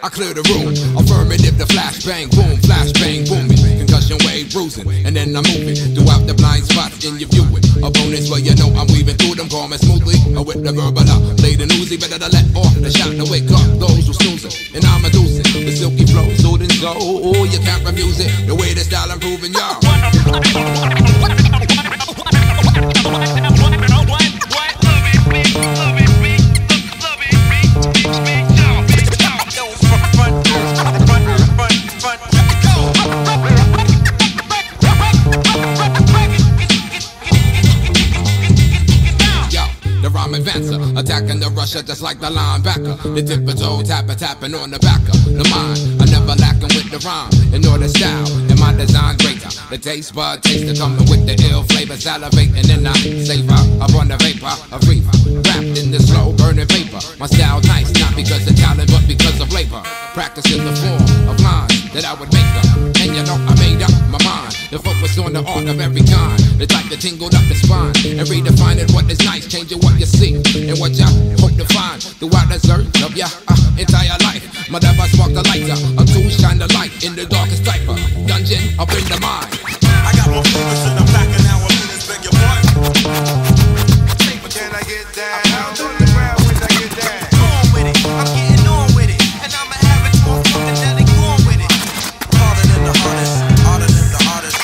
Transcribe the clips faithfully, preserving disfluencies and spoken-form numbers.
I clear the room, affirmative, the flashbang, boom, flashbang, booming, concussion wave bruising, and then I'm moving throughout the blind spots in your viewing. Opponents, well, you know I'm weaving through them, calm and smoothly. I whip the verbal up, play the newsy, better to let off the shot to wake up those who snoozing. And I'm inducing the silky flow, soothing slow. Oh, you can't refuse it, the way the style I'm proving, y'all. Attacking the rusher just like the linebacker. The tip-a-toe tapper-tapping on the backer. The mind, I never lacking with the rhyme. In order style, and my design greater. The taste bud taster coming with the ill flavor. Salivating and I savor up on the vapor of reefer. Wrapped in the slow burning vapor. My style nice, not because of talent, but because of labor. Practicing the form of lines that I would make up. And you know I made up my mind. The focus on the art of every kind. The type that tingled up the spine. And redefining what is nice, changing what you see. And what ya hope to find throughout the search of ya uh, entire life. My devil sparked a lighter, a tool shine the light in the darkest type of dungeon up in the mind. I got more focus in the pack and now I'm in this bigger boy. But can I get down? I'm on the ground when I get down. On with it, I'm getting on with it, and I'ma have it more fucking than it going with it. Harder than the hardest, harder than the hardest.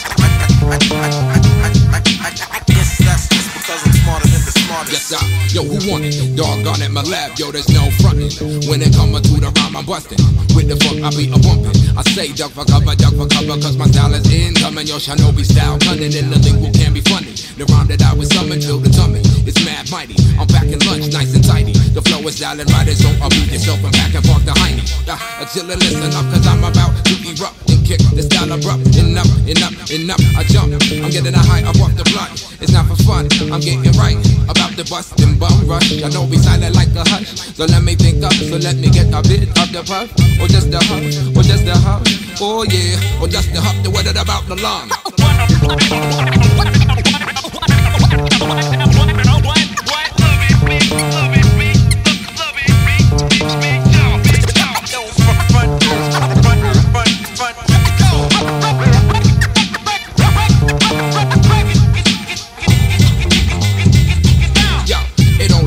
I guess that's just because I'm smarter than the smartest. Yes, I. Yo, who want it? Doggone it, Malev, yo, there's no frontin'. When it comes to the rhyme, I'm bustin'. With the funk, I be a bumpin'. I say duck for cover, duck for cover, cause my style is incoming. Yo, Shinobi style, cunning, and the lingual can be funny. The rhyme that I was summoned, filled the tummy. It's mad mighty, I'm back in lunch, nice and tidy. The flow is dialin' right, so I'll beat yourself and back and forth the hiney. Uh, until it listen up, cause I'm about to erupt and kick the style abrupt. And up, and up, and up, I jump. I'm getting a high up off the blunt. It's not for fun, I'm getting right about the bust and rush, I know we silent like a hush. So let me think up, so let me get a bit of the puff. Or just the huff, or just the huff. Oh yeah, or just the huff, the weather about the lung.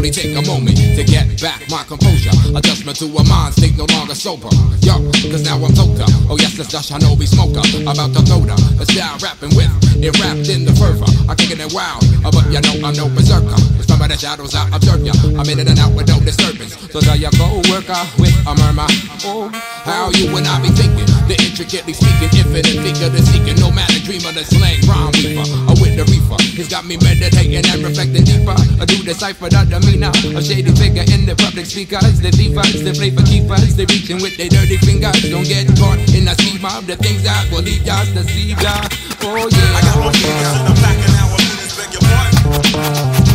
Take a moment to get back my composure. Adjustment to a mind state no longer sober. Yo, cause now I'm toker. Oh yes, it's the Shinobi smoker. About to go to a style rapping with it wrapped in the fervor. I'm kicking it wild, oh, but you know I'm no berserker. It's from the shadows I observe ya. I'm in and out with no disturbance. So there you go, worker with a murmur. Oh, how you and I be thinking? The intricately speaking, infinite thinker, the seeker, nomadic dreamer, the slang rhyme weaver. A with the reefer, it's got me meditating and reflecting deeper. I do decipher that I mean. Now, a shady figure in the public speakers. The thievers, the play for keepers. They reaching with their dirty fingers. Don't get caught in a scheme of the things that will lead y'all to see. Oh yeah, I got more fingers in the back and now I'm in this bigger boy.